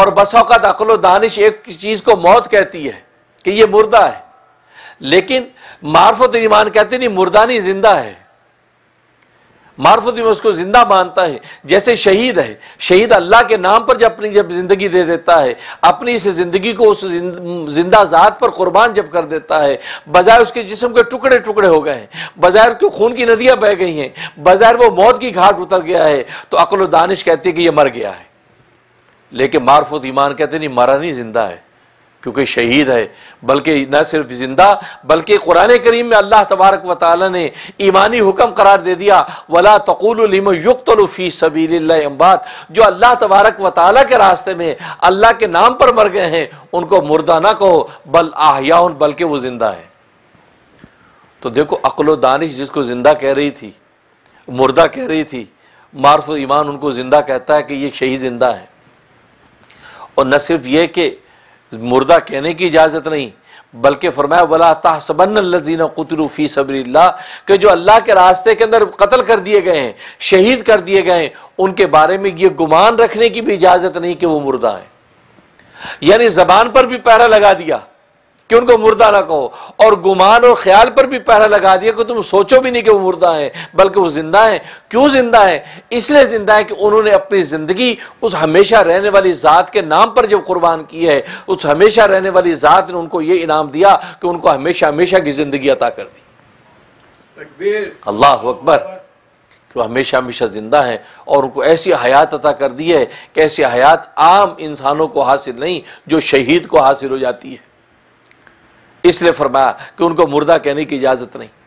और बसौकत अक्ल दानिश एक चीज़ को मौत कहती है कि ये मुर्दा है, लेकिन मार्फत ईमान कहते नहीं, मुर्दा नहीं जिंदा है। मार्फत ईमान उसको जिंदा मानता है। जैसे शहीद है, शहीद अल्लाह के नाम पर जब अपनी जिंदगी दे देता है, अपनी इस जिंदगी को उस जिंदा ज़ात पर कुर्बान जब कर देता है, बजाय उसके जिस्म के टुकड़े टुकड़े हो गए हैं, बजाय उसके खून की नदियाँ बह गई हैं, बजाय वो मौत की घाट उतर गया है, तो अक्ल दानिश कहती है कि यह मर गया है। लेकिन मार्फत ईमान कहते नहीं, मरा नहीं जिंदा है, क्योंकि शहीद है। बल्कि न सिर्फ जिंदा बल्कि कुरान करीम में अल्लाह तबारक व तआला ने ईमानी हुक्म करार दे दिया, वला तक़ूलू लिमन युक़्तलू फ़ी सबीलिल्लाह अम्वात, जो अल्लाह तबारक व तआला के रास्ते में अल्लाह के नाम पर मर गए हैं उनको मुर्दा ना कहो, बल अहयाउन, बल्कि वो जिंदा है। तो देखो अक्ल दानिश जिसको जिंदा कह रही थी, मुर्दा कह रही थी, मार्फ ईमान उनको जिंदा कहता है कि ये शहीद जिंदा है। और न सिर्फ ये कि मुर्दा कहने की इजाज़त नहीं, बल्कि फरमाया वला तहसबन्नल्लज़ीना क़ुतिलू फ़ी सबीलिल्लाह, के जो अल्लाह के रास्ते के अंदर कत्ल कर दिए गए हैं, शहीद कर दिए गए हैं, उनके बारे में ये गुमान रखने की भी इजाज़त नहीं कि वो मुर्दा है। यानी ज़बान पर भी पहरा लगा दिया कि उनको मुर्दा ना कहो, और गुमान और ख्याल पर भी पहरा लगा दिया कि तुम सोचो भी नहीं कि वो मुर्दा है, बल्कि वो जिंदा है। क्यों जिंदा है? इसलिए जिंदा है कि उन्होंने अपनी ज़िंदगी उस हमेशा रहने वाली ज़ात के नाम पर जब कुर्बान की है, उस हमेशा रहने वाली ज़ात ने उनको ये इनाम दिया कि उनको हमेशा हमेशा की ज़िंदगी अता कर दी। अल्लाह अकबर! कि हमेशा हमेशा ज़िंदा हैं और उनको ऐसी हयात अता कर दी है कि ऐसी हयात आम इंसानों को हासिल नहीं, जो शहीद को हासिल हो जाती है। इसलिए फरमाया कि उनको मुर्दा कहने की इजाज़त नहीं।